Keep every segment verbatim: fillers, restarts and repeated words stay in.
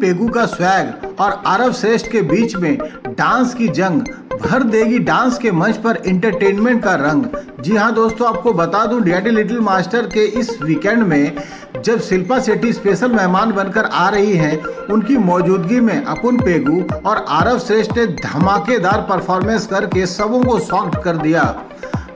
पेगू का स्वैग और आरव श्रेष्ठ के बीच में डांस की जंग भर देगी डांस के मंच पर एंटरटेनमेंट का रंग। जी हाँ दोस्तों, आपको बता दूं डिड लिटिल मास्टर के इस वीकेंड में जब शिल्पा शेट्टी स्पेशल मेहमान बनकर आ रही हैं, उनकी मौजूदगी में अपुन पेगू और आरव श्रेष्ठ ने धमाकेदार परफॉर्मेंस करके सबों को शॉक्ड कर दिया।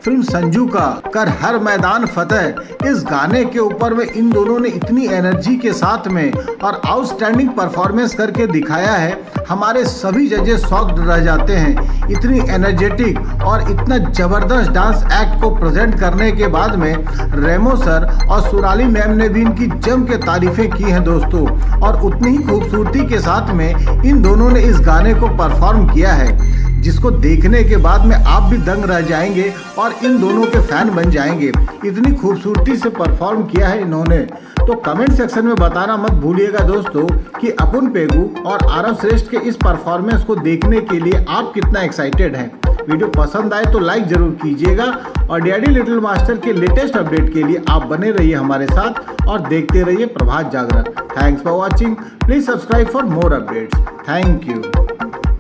फिल्म संजू का कर हर मैदान फतेह, इस गाने के ऊपर में इन दोनों ने इतनी एनर्जी के साथ में और आउटस्टैंडिंग परफॉर्मेंस करके दिखाया है, हमारे सभी जजेस शॉक्ड रह जाते हैं। इतनी एनर्जेटिक और इतना जबरदस्त डांस एक्ट को प्रेजेंट करने के बाद में रेमो सर और सुराली मैम ने भी इनकी जम के तारीफें की हैं दोस्तों, और उतनी ही खूबसूरती के साथ में इन दोनों ने इस गाने को परफॉर्म किया है, जिसको देखने के बाद में आप भी दंग रह जाएंगे और इन दोनों के फैन बन जाएंगे। इतनी खूबसूरती से परफॉर्म किया है इन्होंने, तो कमेंट सेक्शन में बताना मत भूलिएगा दोस्तों कि अपुन पेगू और आरव श्रेष्ठ के इस परफॉर्मेंस को देखने के लिए आप कितना एक्साइटेड हैं। वीडियो पसंद आए तो लाइक जरूर कीजिएगा और डैडी लिटिल मास्टर के लेटेस्ट अपडेट के लिए आप बने रहिए हमारे साथ और देखते रहिए Prabhat Jagran. Thanks for watching, please subscribe for more updates. Thank you.